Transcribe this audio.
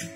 Yeah.